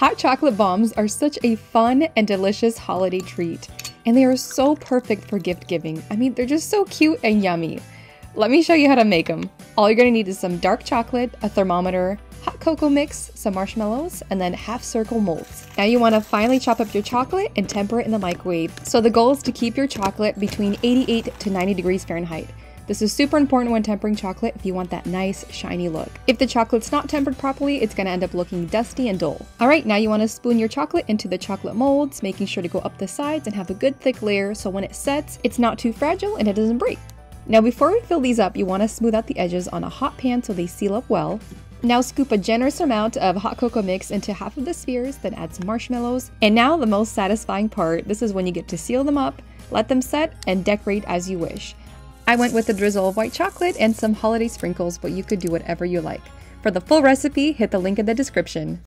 Hot chocolate bombs are such a fun and delicious holiday treat, and they are so perfect for gift giving. I mean, they're just so cute and yummy. Let me show you how to make them. All you're gonna need is some dark chocolate, a thermometer, hot cocoa mix, some marshmallows, and then half circle molds. Now you want to finely chop up your chocolate and temper it in the microwave. So the goal is to keep your chocolate between 88 to 90 degrees Fahrenheit. This is super important when tempering chocolate if you want that nice shiny look. If the chocolate's not tempered properly, it's gonna end up looking dusty and dull. Alright, now you wanna spoon your chocolate into the chocolate molds, making sure to go up the sides and have a good thick layer so when it sets, it's not too fragile and it doesn't break. Now before we fill these up, you wanna smooth out the edges on a hot pan so they seal up well. Now scoop a generous amount of hot cocoa mix into half of the spheres, then add some marshmallows. And now the most satisfying part, this is when you get to seal them up, let them set, and decorate as you wish. I went with a drizzle of white chocolate and some holiday sprinkles, but you could do whatever you like. For the full recipe, hit the link in the description.